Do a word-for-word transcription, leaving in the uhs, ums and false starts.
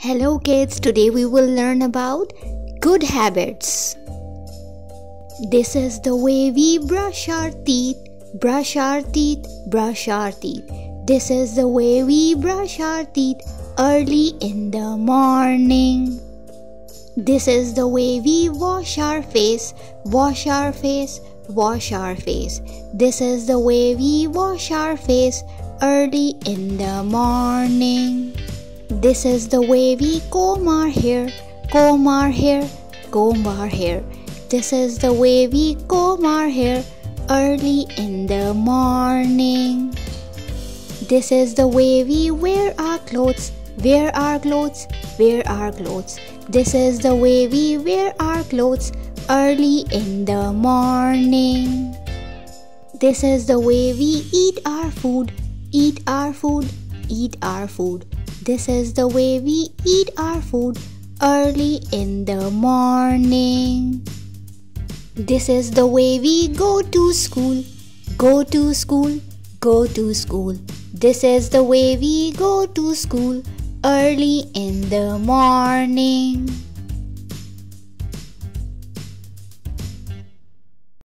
Hello kids, today we will learn about good habits. This is the way we brush our teeth, brush our teeth, brush our teeth. This is the way we brush our teeth early in the morning. This is the way we wash our face, wash our face, wash our face. This is the way we wash our face early in the morning. This is the way we comb our hair, comb our hair, comb our hair. This is the way we comb our hair early in the morning. This is the way we wear our clothes, wear our clothes, wear our clothes. This is the way we wear our clothes early in the morning. This is the way we eat our food, eat our food, eat our food. This is the way we eat our food early in the morning. This is the way we go to school, go to school, go to school. This is the way we go to school early in the morning.